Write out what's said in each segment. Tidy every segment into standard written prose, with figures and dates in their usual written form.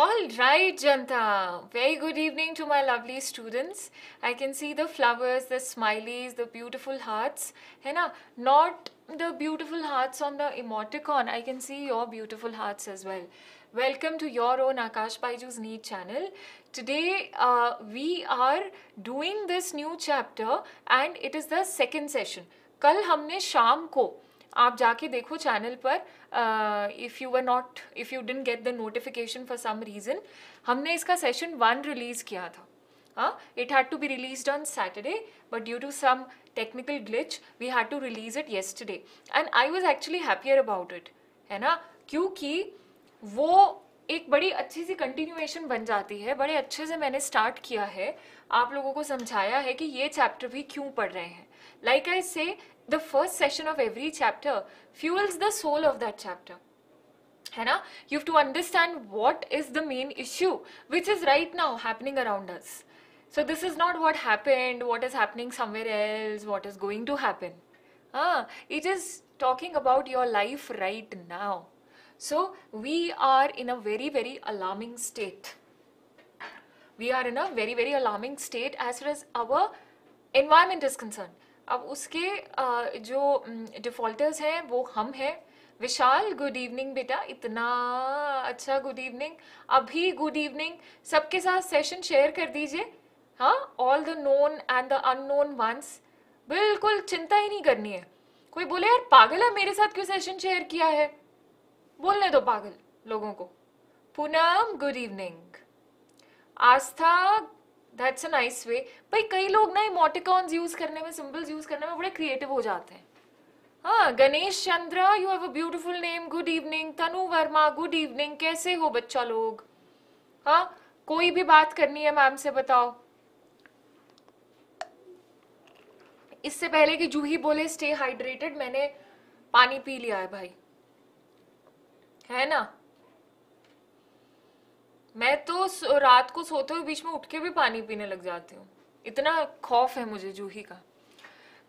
All right, Janta. Very good evening to my lovely students. I can see the flowers, the smileys, the beautiful hearts. है ना? Not the beautiful hearts on the emoticon. I can see your beautiful hearts as well. Welcome to your own Aakash Byju's NEET channel. Today we are doing this new chapter and it is the second session. कल हमने शाम को आप जाके देखो channel पर if you didn't get the notification for some reason हमने इसका सेशन 1 रिलीज़ किया था. हाँ, it had to be released on Saturday but due to some technical glitch we had to release it yesterday and I was actually happier about it, है ना, क्योंकि वो एक बड़ी अच्छी सी कंटिन्यूएशन बन जाती है. बड़े अच्छे से मैंने स्टार्ट किया है, आप लोगों को समझाया है कि ये चैप्टर भी क्यों पढ़ रहे हैं. लाइक आई से the first session of every chapter fuels the soul of that chapter, है ना. You have to understand what is the main issue which is right now happening around us. So this is not what happened, what is happening somewhere else, what is going to happen. It is talking about your life right now. So we are in a very, very alarming state. We are in a very, very alarming state as far as our environment is concerned. अब उसके जो defaulters हैं वो हम हैं. विशाल good evening बेटा, इतना अच्छा गुड इवनिंग. अभी गुड इवनिंग. सबके साथ सेशन शेयर कर दीजिए. हाँ, all the known and the unknown ones. बिल्कुल चिंता ही नहीं करनी है. कोई बोले यार पागल है मेरे साथ क्यों सेशन शेयर किया है, बोलने दो पागल लोगों को. Poonam good evening. Aastha That's a nice way. भाई कई लोग ना इमोटिकॉन्स यूज़ करने में, सिंबल्स यूज़ करने में बड़े क्रिएटिव हो जाते हैं. हाँ, Ganesh Chandra you have a beautiful name, good evening. Tanu Verma good evening, कैसे हो बच्चा लोग. हाँ, कोई भी बात करनी है मैम से बताओ. इससे पहले कि जूही बोले स्टे हाइड्रेटेड, मैंने पानी पी लिया है भाई, है ना. मैं तो रात को सोते हुए बीच में उठ के भी पानी पीने लग जाती हूँ, इतना खौफ है मुझे जूही का.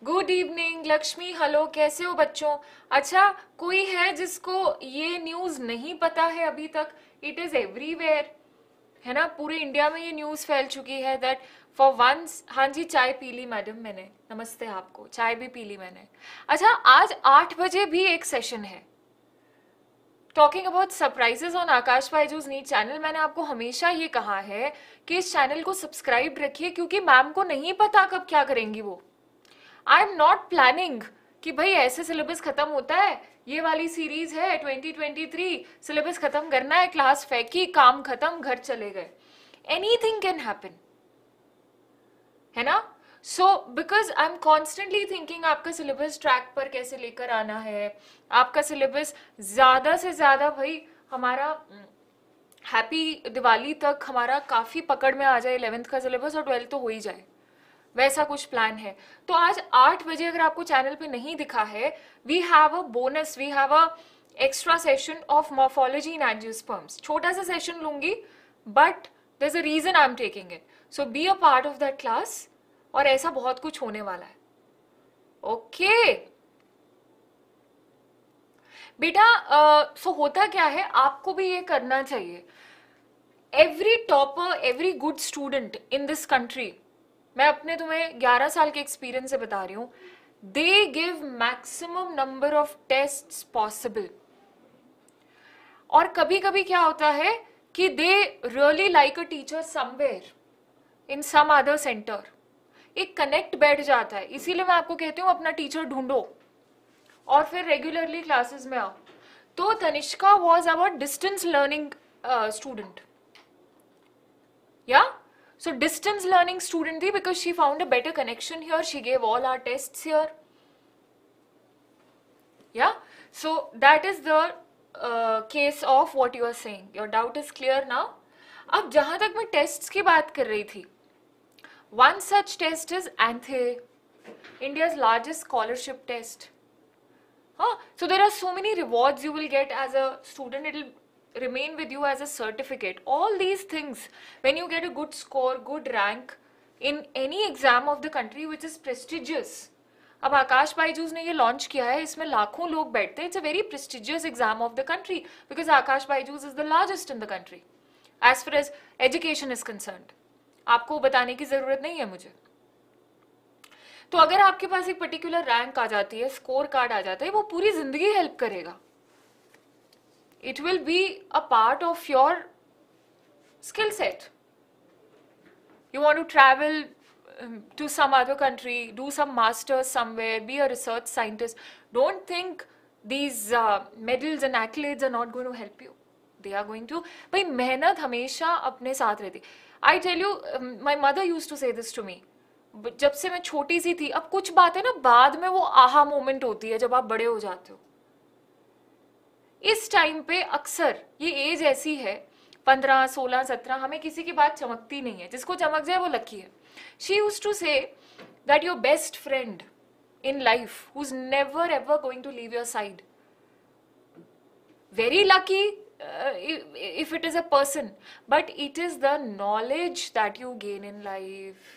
गुड इवनिंग लक्ष्मी, हेलो कैसे हो बच्चों. अच्छा, कोई है जिसको ये न्यूज़ नहीं पता है अभी तक. इट इज़ एवरीवेयर, है ना, पूरे इंडिया में ये न्यूज़ फैल चुकी है दैट फॉर वंस. हाँ जी, चाय पी ली मैडम मैंने, नमस्ते आपको, चाय भी पी ली मैंने. अच्छा, आज 8 बजे भी एक सेशन है talking about surprises on Aakash Byju's NEET channel. मैंने आपको हमेशा ये कहा है कि इस चैनल को सब्सक्राइब रखिए क्योंकि मैम को नहीं पता कब क्या करेंगी वो. आई एम नॉट प्लानिंग कि भाई ऐसे सिलेबस ख़त्म होता है, ये वाली सीरीज़ है 2023, सिलेबस ख़त्म करना है, क्लास फेंकी, काम ख़त्म, घर चले गए. एनी थिंग कैन हैपन, है ना. So because I am constantly thinking आपका सिलेबस ट्रैक पर कैसे लेकर आना है, आपका सिलेबस ज़्यादा से ज़्यादा भाई हमारा हैप्पी दिवाली तक हमारा काफ़ी पकड़ में आ जाए 11th का सिलेबस और 12th तो हो ही जाए, वैसा कुछ प्लान है. तो आज 8 बजे अगर आपको चैनल पे नहीं दिखा है, we have a bonus, we have a extra session of morphology in angiosperms. छोटा सा सेशन लूँगी but there is a reason I am taking it, so be a part of that class. और ऐसा बहुत कुछ होने वाला है. ओके बेटा, सो होता क्या है, आपको भी ये करना चाहिए. Every topper, every good student in this country, मैं अपने तुम्हें 11 साल के एक्सपीरियंस से बता रही हूँ, they give maximum number of tests possible. और कभी कभी क्या होता है कि they really like a teacher somewhere in some other centre, एक कनेक्ट बैठ जाता है. इसीलिए मैं आपको कहती हूँ अपना टीचर ढूंढो और फिर रेगुलरली क्लासेस में आओ. तो Tanishka was our distance learning student, yeah so distance learning student थी because she found a better connection here, she gave all our tests here, yeah so that is the case of what you are saying. Your doubt is clear now. अब जहाँ तक मैं tests की बात कर रही थी, one such test is ANTHE, India's largest scholarship test. Huh? So there are so many rewards you will get as a student. It will remain with you as a certificate. All these things, when you get a good score, good rank in any exam of the country which is prestigious. अब आकाश बायजूस ने ये launch किया है, इसमें लाखों लोग बैठते हैं. It's a very prestigious exam of the country because Aakash Byju's is the largest in the country. As far as education is concerned, आपको बताने की जरूरत नहीं है मुझे। तो अगर आपके पास एक पर्टिकुलर रैंक आ जाती है, स्कोर कार्ड आ जाता है, वो पूरी जिंदगी हेल्प करेगा। It will be a part of your skill set. You want to travel to some other country, do some masters somewhere, be a research scientist. Don't think these medals and accolades are not going to help you. They are going to. भाई मेहनत हमेशा अपने साथ रहती। I tell you, my mother used to say this to me. जब से मैं छोटी सी थी, अब कुछ बातें ना बाद में वो आहा मोमेंट होती है जब आप बड़े हो जाते हो। इस टाइम पे अक्सर ये एज ऐसी है 15, 16, 17, हमें किसी की बात चमकती नहीं है, जिसको चमक जाए वो लकी है। She used to say that your best friend in life, who's never ever going to leave your side, very lucky if it is a person, but it is the knowledge that you gain in life.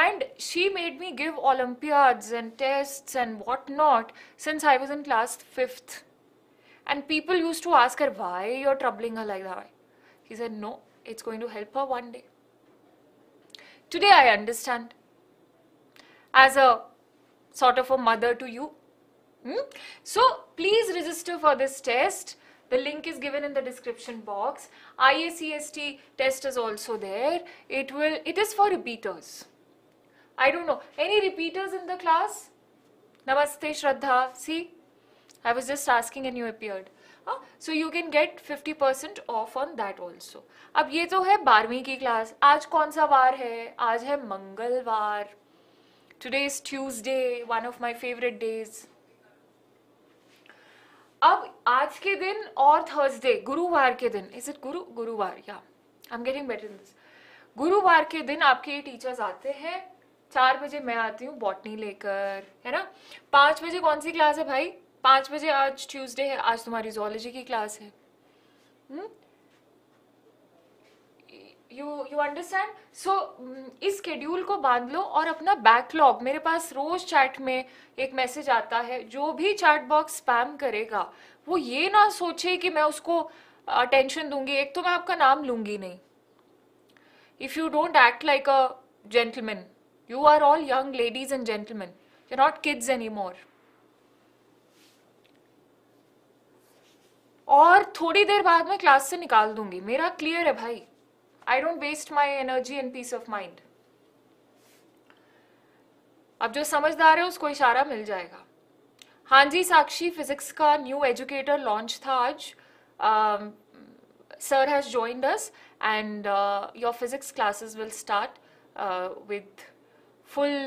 And she made me give Olympiads and tests and whatnot since I was in class 5th. And people used to ask her, why you're troubling her like that? She said, no, it's going to help her one day. Today I understand, as a sort of a mother to you. So please register for this test. The link is given in the description box. IACST test is also there. It is for repeaters. I don't know any repeaters in the class. Namaste, Shraddha. See, I was just asking and you appeared. So you can get 50% off on that also. अब ये तो है 12वीं की class. आज कौन सा वार है? आज है मंगलवार। Today is Tuesday, one of my favourite days. अब आज के दिन और थर्सडे गुरुवार के दिन, इज इट गुरुवार? या I am getting better in this. गुरुवार के दिन आपके टीचर्स आते हैं। 4 बजे मैं आती हूँ बॉटनी लेकर, है ना। 5 बजे कौन सी क्लास है भाई? 5 बजे आज ट्यूसडे है, आज तुम्हारी zoology की क्लास है। You understand? सो इस शेड्यूल को बांध लो और अपना बैकलॉग, मेरे पास रोज चैट में एक मैसेज आता है, जो भी चैट बॉक्स स्पैम करेगा वो ये ना सोचे कि मैं उसको अटेंशन दूंगी। एक तो मैं आपका नाम लूंगी नहीं। If you don't act like a gentleman, you are all young ladies and gentleman, you are not kids any more. और थोड़ी देर बाद मैं क्लास से निकाल दूंगी, मेरा क्लियर है भाई। I don't waste my energy and peace of mind. अब जो समझदार है उसको इशारा मिल जाएगा। हाँ जी साक्षी, फिजिक्स का न्यू एजुकेटर लॉन्च था आज। Sir has joined us and your physics classes will start with full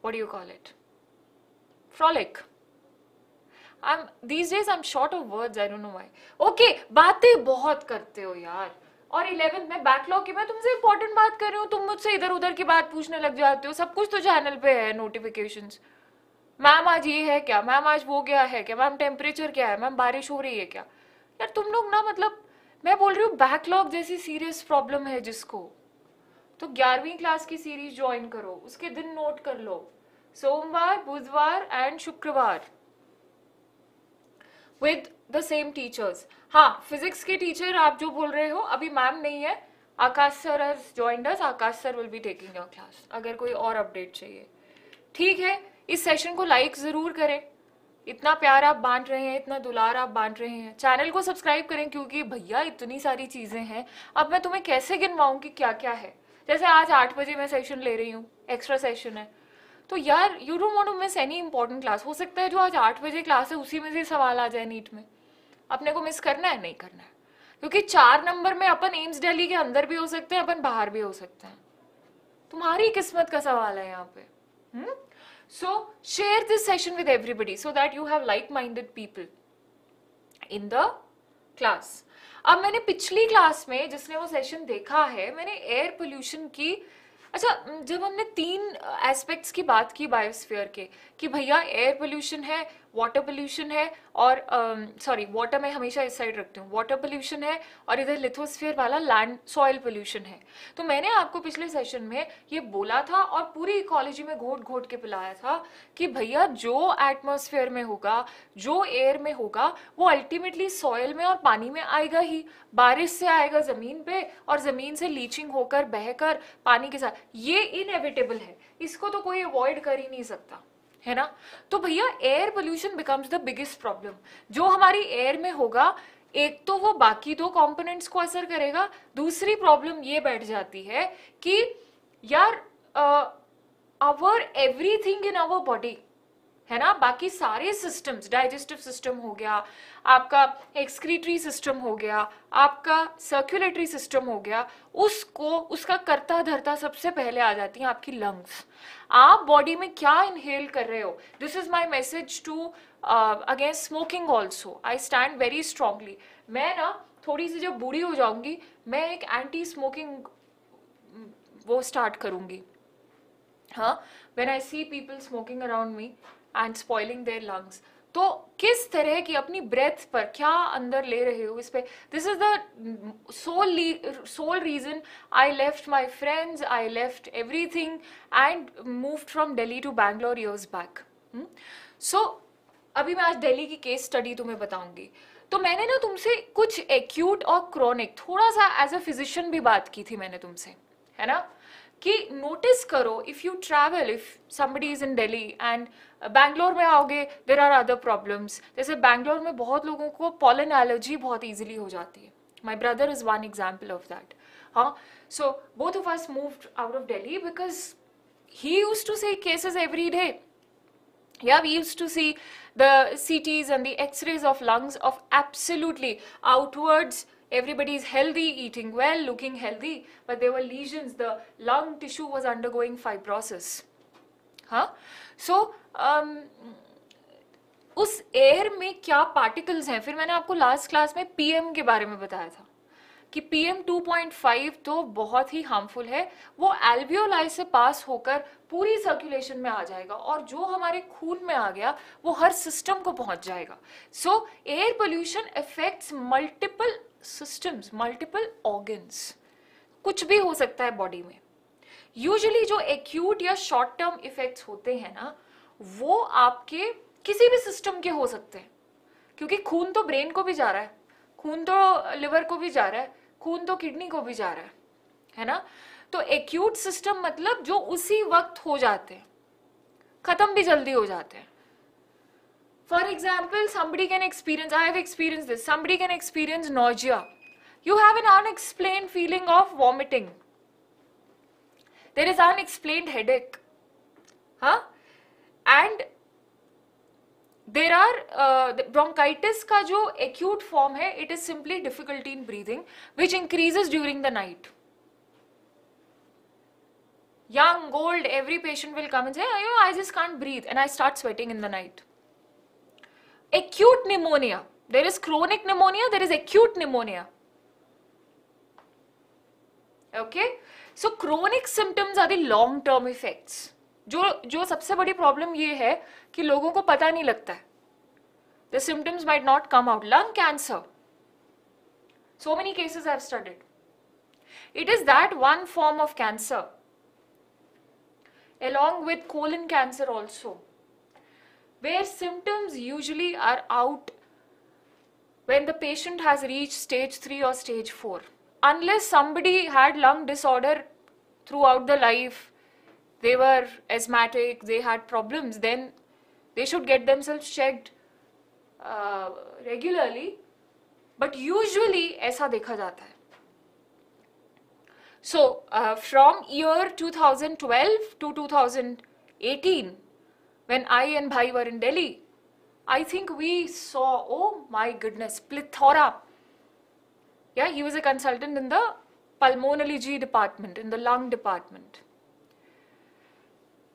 what you call it, frolic. These days I'm short of words, I don't know why. Okay, बातें बहुत करते हो यार। और 11 में backlog की मैं तुमसे इम्पोर्टेंट बात कर रही हूँ, तुम मुझसे इधर उधर की बात पूछने लग जाते हो। सब कुछ तो चैनल पे है, नोटिफिकेशंस। मैम आज ये है क्या, मैम आज वो क्या है क्या, मैम टेम्परेचर क्या है, मैम बारिश हो रही है क्या। यार तुम लोग ना, मतलब मैं बोल रही हूँ बैकलॉग जैसी सीरियस प्रॉब्लम है जिसको, तो 11वीं क्लास की सीरीज ज्वाइन करो, उसके दिन नोट कर लो। सोमवार, बुधवार एंड शुक्रवार विद द सेम टीचर्स। हाँ, फिजिक्स के टीचर आप जो बोल रहे हो, अभी मैम नहीं है, आकाश sir has joined us. Akash sir will be taking your class अगर कोई और अपडेट चाहिए। ठीक है, इस सेशन को लाइक ज़रूर करें। इतना प्यार आप बांट रहे हैं, इतना दुलार आप बांट रहे हैं। चैनल को सब्सक्राइब करें, क्योंकि भैया इतनी सारी चीज़ें हैं, अब मैं तुम्हें कैसे गिनवाऊँ कि क्या क्या है। जैसे आज 8 बजे मैं सेशन ले रही हूँ, एक्स्ट्रा सेशन है, तो यार you don't want to miss any important class. हो सकता है जो आज 8 बजे क्लास है उसी में से सवाल आ जाए नीट में। अपने को मिस करना है? नहीं करना है, क्योंकि 4 नंबर में अपन एम्स दिल्ली के अंदर भी हो सकते हैं, अपन बाहर भी हो सकते हैं। तुम्हारी किस्मत का सवाल है यहाँ पे। So share this session with everybody so that you have like minded people in the class. अब मैंने पिछली क्लास में, जिसने वो सेशन देखा है, मैंने एयर पोल्यूशन की अच्छा, जब हमने 3 एस्पेक्ट्स की बात की बायोस्फीयर के कि भैया एयर पोल्यूशन है, वाटर पोल्यूशन है और सॉरी वाटर मैं हमेशा इस साइड रखती हूँ, वाटर पोल्यूशन है और इधर लिथोस्फीयर वाला लैंड सॉइल पोल्यूशन है। तो मैंने आपको पिछले सेशन में ये बोला था और पूरी इकोलॉजी में घोट घोट के पिलाया था कि भैया जो एटमॉस्फेयर में होगा, जो एयर में होगा, वो अल्टीमेटली सॉइल में और पानी में आएगा ही। बारिश से आएगा ज़मीन पर और ज़मीन से लीचिंग होकर बहकर पानी के साथ, ये इनएविटेबल है, इसको तो कोई अवॉइड कर ही नहीं सकता, है ना। तो भैया air pollution becomes the biggest problem. जो हमारी एयर में होगा, एक तो वो बाकी 2 कंपोनेंट्स को असर करेगा, दूसरी प्रॉब्लम ये बैठ जाती है कि यार our everything in our body, है ना, बाकी सारे सिस्टम्स, डाइजेस्टिव सिस्टम हो गया आपका, एक्सक्रीटरी सिस्टम हो गया आपका, सर्कुलेटरी सिस्टम हो गया, उसको उसका कर्ता धर्ता सबसे पहले आ जाती हैं आपकी लंग्स। आप बॉडी में क्या इनहेल कर रहे हो, this is my message to against smoking also. I stand very strongly, मैं ना थोड़ी सी जब बूढ़ी हो जाऊंगी मैं एक एंटी स्मोकिंग वो स्टार्ट करूँगी। हाँ, when I see people smoking around me and spoiling their lungs, तो किस तरह की अपनी ब्रेथ पर क्या अंदर ले रहे हो, इस पर, this is the sole reason I left my friends, I left everything and moved from Delhi to Bangalore years back. So अभी मैं आज दिल्ली की केस स्टडी तुम्हें बताऊंगी। तो मैंने ना तुमसे कुछ एक्यूट और क्रॉनिक, थोड़ा सा एज अ फिजिशियन भी बात की थी मैंने तुमसे, है ना, कि नोटिस करो if you travel, if somebody is in Delhi and Bangalore में आओगे, देर आर अदर प्रॉब्लम्स। जैसे बैंगलोर में बहुत लोगों को पॉलन एलर्जी बहुत ईजिली हो जाती है, my brother is one example of that. हाँ, so both of us moved out of Delhi because he used to see cases every day, या we used to see the CTs and the X-rays of lungs of absolutely outwards, everybody is healthy, eating well, looking healthy, but there were lesions, the lung tissue was undergoing fibrosis. Huh? So उस air में क्या particles हैं, फिर मैंने आपको last class में PM के बारे में बताया था कि पीएम 2.5 तो बहुत ही हार्मफुल है। वो एल्वियोलाई से पास होकर पूरी सर्कुलेशन में आ जाएगा और जो हमारे खून में आ गया वो हर सिस्टम को पहुंच जाएगा। So air pollution affects multiple systems, multiple organs, कुछ भी हो सकता है बॉडी में। यूजुअली जो एक्यूट या शॉर्ट टर्म इफेक्ट्स होते हैं ना, वो आपके किसी भी सिस्टम के हो सकते हैं, क्योंकि खून तो ब्रेन को भी जा रहा है, खून तो लिवर को भी जा रहा है, खून तो किडनी को भी जा रहा है ना। तो एक्यूट सिस्टम मतलब जो उसी वक्त हो जाते हैं, खत्म भी जल्दी हो जाते हैं। For example, somebody can experience, I have experienced this, somebody can experience nausea. You have an unexplained feeling of vomiting. There is unexplained headache. Huh? And there are, bronchitis का जो acute form है, it is simply difficulty in breathing, which increases during the night. Young, old, every patient will come and say, you know, I just can't breathe and I start sweating in the night. Acute pneumonia, there is chronic pneumonia, there is acute pneumonia. Okay, so chronic symptoms are the long term effects. जो सबसे बड़ी problem ये है कि लोगों को पता नहीं लगता है, the symptoms might not come out. Lung cancer, so many cases I have studied. It is that one form of cancer, along with colon cancer also. Where symptoms usually are out when the patient has reached stage 3 or stage 4. Unless somebody had lung disorder throughout the life, they were asthmatic, they had problems, then they should get themselves checked regularly. But usually ऐसा देखा जाता है. So from year 2012 to 2018, when I and Bhai were in Delhi, I think we saw, oh my goodness, plethora. Yeah, he was a consultant in the pulmonology department, in the lung department.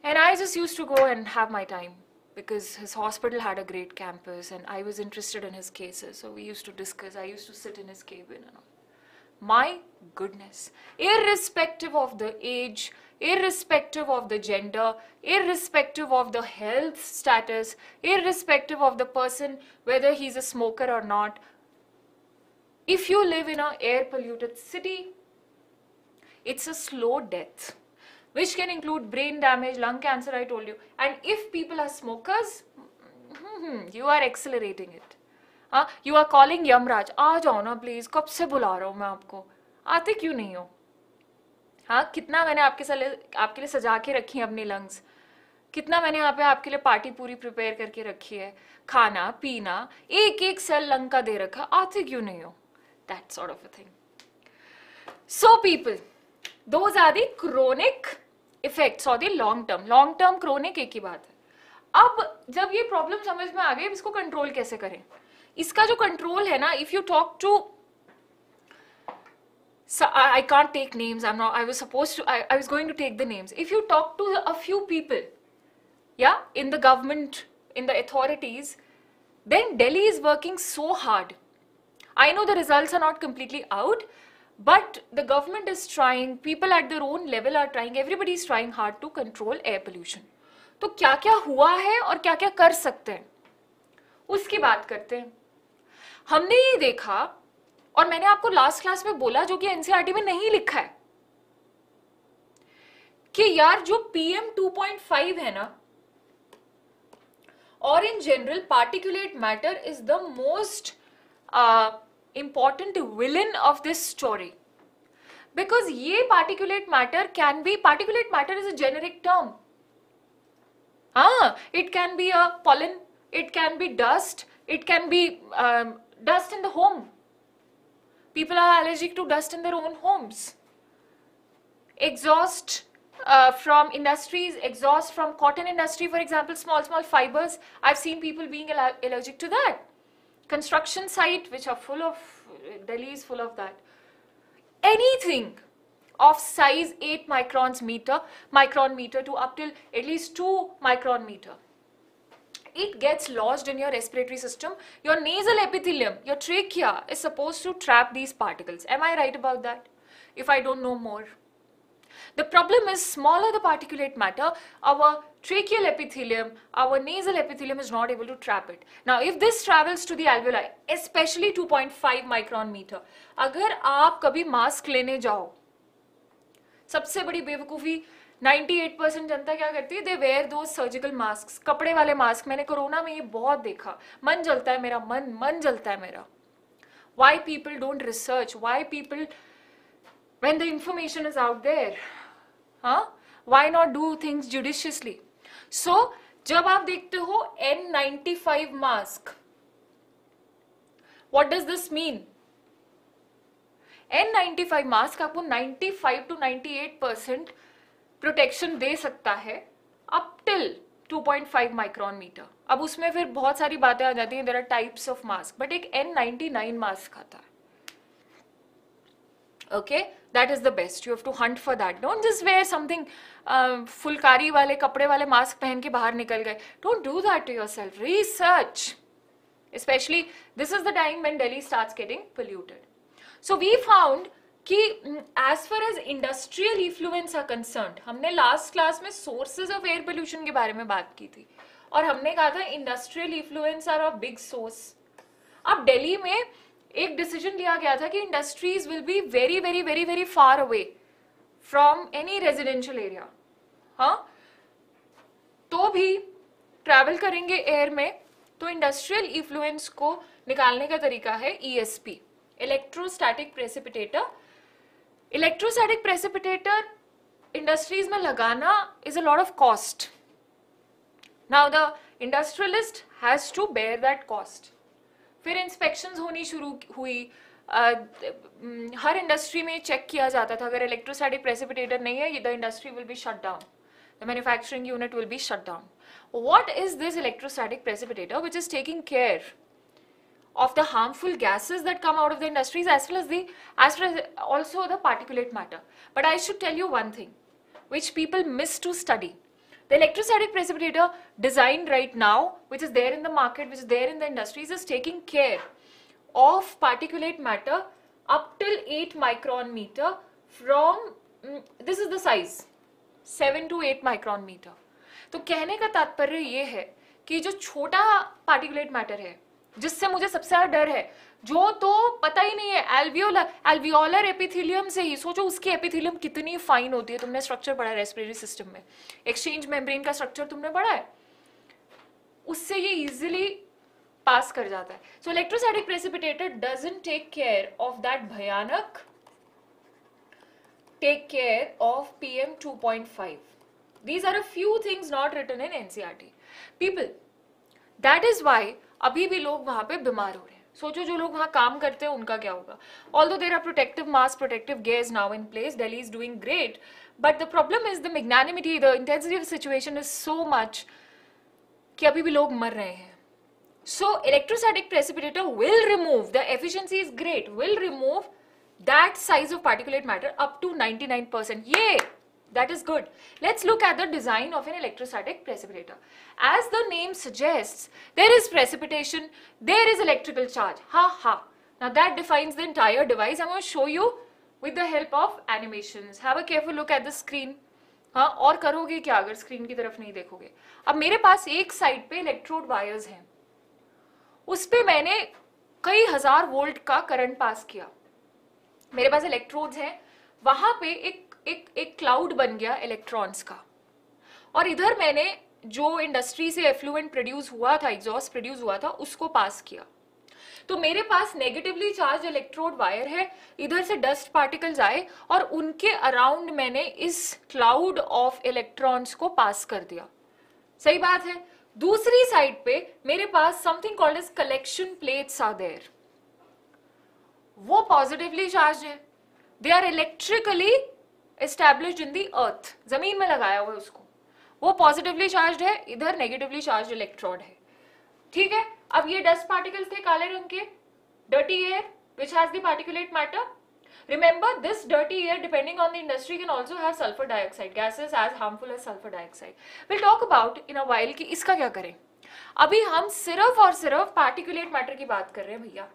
And I just used to go and have my time because his hospital had a great campus and I was interested in his cases. So we used to discuss, I used to sit in his cabin and all. My goodness, irrespective of the age, irrespective of the gender, irrespective of the health status, irrespective of the person, whether he's a smoker or not, if you live in an air polluted city, it's a slow death, which can include brain damage, lung cancer, I told you. And if people are smokers, you are accelerating it. You are calling Yamraj, आ जाओ ना please, कब से बुला रहा हूँ मैं आपको, आते क्यों नहीं हो? हाँ, कितना मैंने आपके लिए सजा के रखी है अपनी लंग्स, कितना मैंने यहाँ पे आपके लिए पार्टी पूरी प्रिपेयर करके रखी है, खाना पीना एक एक सेल लंग का दे रखा, आते क्यों नहीं हो? That sort of a thing. So people, those are the chronic effects or the long term chronic एक ही बात है. अब जब ये प्रॉब्लम समझ में आ गई, इसको कंट्रोल कैसे करें? इसका जो कंट्रोल है ना, if you talk to, I can't take names, I am not, I was supposed to, I was going to take the names. If you talk to a few people या in the government, in the authorities, then Delhi is working so hard. I know the results are not completely out, but the government is trying, people at their own level are trying, everybody is trying hard to control air pollution. तो क्या क्या हुआ है और क्या क्या कर सकते हैं उसकी बात करते हैं. हमने ये देखा, और मैंने आपको लास्ट क्लास में बोला जो कि एनसीईआरटी में नहीं लिखा है, कि यार जो पीएम 2.5 है ना, और in general particulate matter is the most important villain of this story, because ये particulate matter can be, particulate matter is a generic term. It can be a pollen, it can be dust, it can be dust in the home. People are allergic to dust in their own homes. Exhaust from industries, exhaust from cotton industry, for example, small fibers. I've seen people being allergic to that. Construction site which are full of, Delhi is full of that. Anything of size 8 micron meter to up till at least 2 micron meter, it gets lodged in your respiratory system. Your nasal epithelium, your trachea is supposed to trap these particles. Am I right about that? If I don't know more. The problem is, smaller the particulate matter, our tracheal epithelium, our nasal epithelium is not able to trap it. Now, if this travels to the alveoli, especially 2.5 micron meter, अगर आप कभी mask लेने जाओ, सबसे बड़ी बेवकूफ़ी 98% जनता क्या करती है? They wear those surgical masks, कपड़े वाले मास्क. मैंने कोरोना में ये बहुत देखा, मन जलता है मेरा, मन जलता है मेरा. Why people don't research? Why people, when the information is out there, why not do things judiciously? So, जब आप देखते हो N95 mask, what does this mean? N95 mask आपको 95 to 98% प्रोटेक्शन दे सकता है up till 2.5 माइक्रॉन मीटर. अब उसमें फिर बहुत सारी बातें आ जाती हैं, there are types of mask, but एक N99 मास्क आता है. Okay, that is the best. You have to hunt for that. Don't just wear something Phulkari वाले कपड़े वाले मास्क पहन के बाहर निकल गए. Don't do that to yourself. Research. Especially this is the time when Delhi starts getting polluted. So we found कि as far as industrial effluents are concerned, हमने last class में sources of air pollution के बारे में बात की थी, और हमने कहा था industrial effluents are a big source. अब Delhi में एक डिसीजन लिया गया था कि industries will be very very very very far away from any residential area. तो भी ट्रैवल करेंगे एयर में, तो इंडस्ट्रियल इफ्लुएंस को निकालने का तरीका है ESP, electrostatic precipitator. Electrostatic precipitator industries में लगाना is a lot of cost. Now the industrialist has to bear that cost. फिर इंस्पेक्शंस होनी शुरू हुई, हर इंडस्ट्री में चेक किया जाता था, अगर इलेक्ट्रोस्टैटिक प्रेसिपिटेटर नहीं है, the industry will be shut down, the manufacturing unit will be shut down. What is this electrostatic precipitator which is taking care of the harmful gases that come out of the industries as well as the also the particulate matter. But I should tell you one thing which people miss to study. The electrostatic precipitator designed right now, which is there in the market, which is there in the industries, is taking care of particulate matter up till 8 micron meter from this is the size 7 to 8 micron meter. तो कहने का तात्पर्य ये है कि जो छोटा particulate matter है जिससे मुझे सबसे ज़्यादा डर है, जो तो पता ही नहीं है, एल्वियोलर एपिथेलियम से ही सोचो उसकी एपिथेलियम कितनी फाइन होती है. तुमने स्ट्रक्चर पढ़ा है रेस्पिरेटरी सिस्टम में, एक्सचेंज मेम्ब्रेन का स्ट्रक्चर तुमने पढ़ा है, उससे ये इजीली पास कर जाता है. So electrostatic precipitator doesn't take care of that भयानक, take care of PM 2.5. These are a few things not written in NCERT. People, that is why अभी भी लोग वहाँ पे बीमार हो रहे हैं. सोचो जो लोग वहाँ काम करते हैं उनका क्या होगा. Although there are protective masks, protective gears now in place, Delhi is doing great, but the problem is the magnanimity, the intensity of the situation is so much कि अभी भी लोग मर रहे हैं. So electrostatic precipitator will remove, the efficiency is great, will remove that size of particulate matter up to 99%. Yay! That is good. Let's look at the design of an electrostatic precipitator. As the name suggests, there is precipitation, there is electrical charge. Ha ha. Now that defines the entire device. I'm going to show you with the help of animations. Have a careful look at the screen. हाँ, और करोगे क्या अगर screen की तरफ नहीं देखोगे. अब मेरे पास एक साइड पे इलेक्ट्रोड वायर्स हैं, उस पर मैंने कई हजार वोल्ट का करंट पास किया. मेरे पास इलेक्ट्रोड्स हैं, वहाँ पे एक क्लाउड बन गया इलेक्ट्रॉन्स का, और इधर मैंने जो इंडस्ट्री से एफ्लुएंट प्रोड्यूस हुआ था, एग्जॉस्ट प्रोड्यूस हुआ था, उसको पास किया. तो मेरे पास नेगेटिवली चार्ज इलेक्ट्रोड वायर है, इधर से डस्ट पार्टिकल्स आए और उनके अराउंड मैंने इस क्लाउड ऑफ इलेक्ट्रॉन्स को पास कर दिया. सही बात है. दूसरी साइड पे मेरे पास something called as collection plates are there. वो पॉजिटिवली चार्ज है, they are electrically established in the earth, जमीन में लगाया हुआ है उसको. वो पॉजिटिवली चार्ज है, इधर नेगेटिवली चार्ज इलेक्ट्रॉड है. ठीक है. अब ये डस्ट पार्टिकल्स थे काले रंग के, dirty air which has the particulate matter. Remember this dirty air depending on the industry can also have sulfur dioxide gases as harmful as sulfur dioxide. We'll talk about in a while कि इसका क्या करें. अभी हम सिर्फ और सिर्फ particulate matter की बात कर रहे हैं भैया.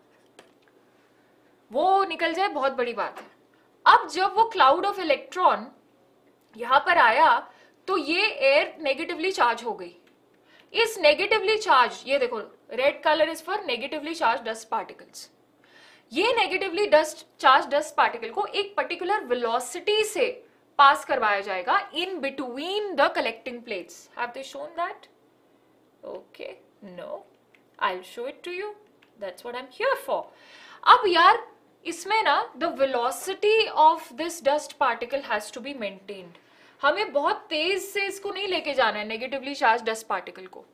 वो निकल जाए बहुत बड़ी बात है. अब जब वो क्लाउड ऑफ इलेक्ट्रॉन यहाँ पर आया तो ये एयर नेगेटिवली चार्ज हो गई. इस नेगेटिवली चार्ज, ये देखो red colour is for negatively charge dust particles, ये negatively dust charge dust particle को एक पर्टिकुलर वेलोसिटी से पास करवाया जाएगा in between the collecting plates. Have they shown that? Okay, no, I will show it to you, that's what I am here for. अब यार इसमें ना the velocity of this dust particle has to be maintained. हमें बहुत तेज से इसको नहीं लेके जाना है नेगेटिवली चार्ज डस्ट पार्टिकल को.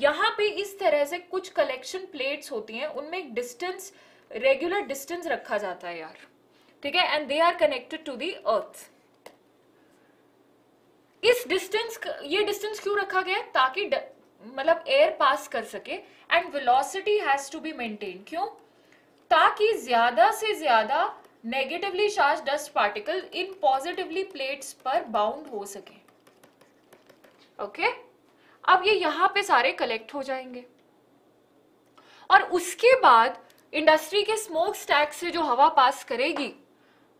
यहाँ पे इस तरह से कुछ कलेक्शन प्लेट्स होती हैं, उनमें एक डिस्टेंस, रेगुलर डिस्टेंस रखा जाता है यार. ठीक है. And they are connected to the earth. इस डिस्टेंस, ये डिस्टेंस क्यों रखा गया? ताकि मतलब एयर पास कर सके. And velocity has to be maintain. क्यों? ताकि ज्यादा से ज्यादा negatively charge dust particle in positively plates पर बाउंड हो सके. ओके. अब ये यहाँ पे सारे कलेक्ट हो जाएंगे और उसके बाद इंडस्ट्री के स्मोक स्टैक से जो हवा पास करेगी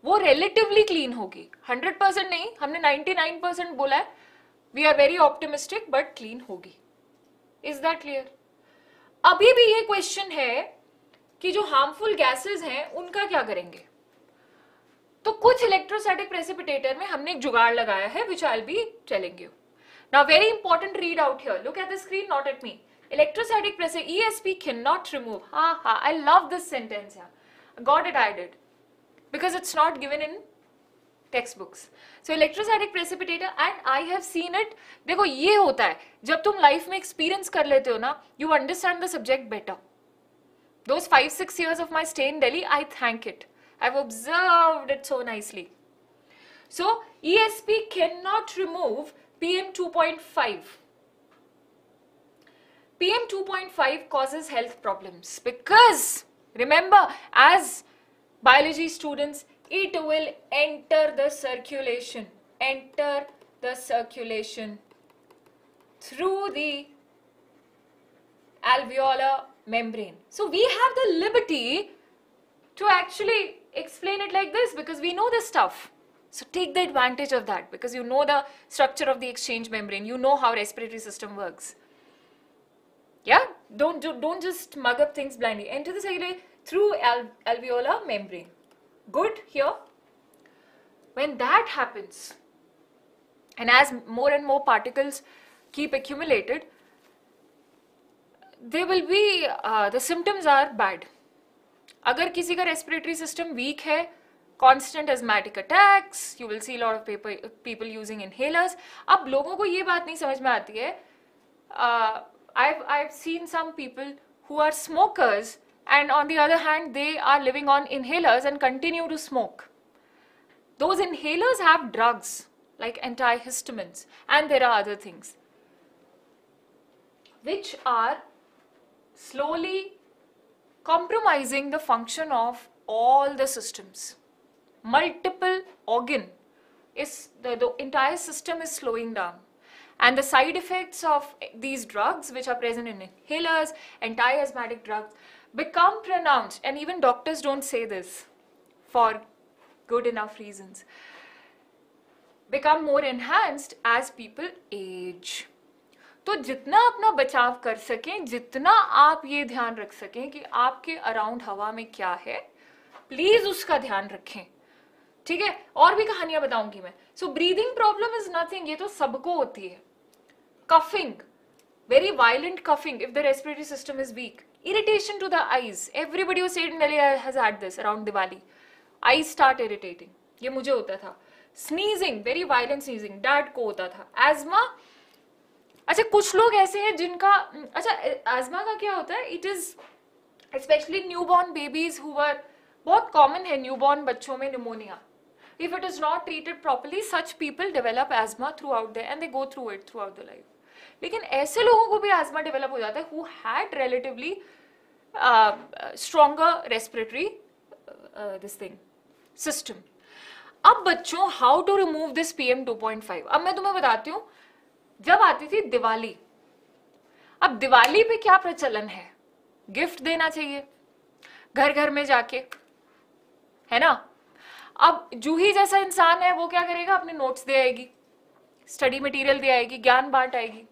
वो रिलेटिवली क्लीन होगी. 100% नहीं, हमने 99% बोला है. We are very optimistic, but clean होगी. Is that clear? अभी भी ये क्वेश्चन है कि जो हार्मफुल गैसेस हैं उनका क्या करेंगे. तो कुछ इलेक्ट्रोस्टैटिक प्रेसिपिटेटर में हमने एक जुगाड़ लगाया है which I'll be telling you. Now very important read out here. Look at the screen, not at me. Electrostatic precipitation ESP cannot remove. Ha ha. I love this sentence. Yeah. Got it, I did. Because it's not given in textbooks. So electrostatic precipitator and I have seen it. देखो ये होता है जब तुम life में experience कर लेते हो ना, you understand the subject better. Those 5-6 years of my stay in Delhi, I thank it. I've observed it so nicely. So ESP cannot remove PM 2.5. PM 2.5 causes health problems because remember, as biology students, it will enter the circulation, through the alveolar membrane. So we have the liberty to actually explain it like this because we know this stuff. So take the advantage of that because you know the structure of the exchange membrane. You know how respiratory system works. Yeah, don't just mug up things blindly. Enter the cellule through alveolar membrane. Good here. When that happens, and as more and more particles keep accumulated, they will be the symptoms are bad. अगर किसी का respiratory system weak है, constant asthmatic attacks, you will see a lot of people using inhalers. अब लोगों को ये बात नहीं समझ में आती है. I've seen some people who are smokers and on the other hand they are living on inhalers and continue to smoke. Those inhalers have drugs like antihistamines and there are other things which are slowly compromising the function of all the systems. Multiple organ is the entire system is slowing down. And the side effects of these drugs which are present in inhalers, anti-asthmatic drugs become pronounced, and even doctors don't say this for good enough reasons, become more enhanced as people age. तो जितना अपना बचाव कर सकें, जितना आप ये ध्यान रख सकें कि आपके अराउंड हवा में क्या है, प्लीज उसका ध्यान रखें, ठीक है. और भी कहानियां बताऊंगी मैं. So breathing problem is nothing, ये तो सबको होती है. Coughing, very violent coughing if the respiratory system is weak. Irritation to the eyes, everybody who stayed in Delhi has had this around Diwali. Eyes start irritating, ये मुझे होता था. Sneezing, very violent sneezing, dad को होता था. एज्मा, अच्छा कुछ लोग ऐसे हैं जिनका, अच्छा एज्मा का क्या होता है, it is specially newborn babies who were, बहुत कॉमन है न्यूबॉर्न बच्चों में pneumonia. If it is not treated properly such people develop asthma throughout the end they go through it throughout the life. लेकिन ऐसे लोगों को भी एज्मा develop हो जाता है who had relatively stronger respiratory this thing system. अब बच्चों, how to remove this PM 2.5. अब मैं तुम्हें बताती हूँ. जब आती थी दिवाली, अब दिवाली पे क्या प्रचलन है, गिफ्ट देना चाहिए घर घर में जाके, है ना. अब जूही जैसा इंसान है वो क्या करेगा, अपने नोट्स दे आएगी, स्टडी मटेरियल दे आएगी, ज्ञान बांट आएगी.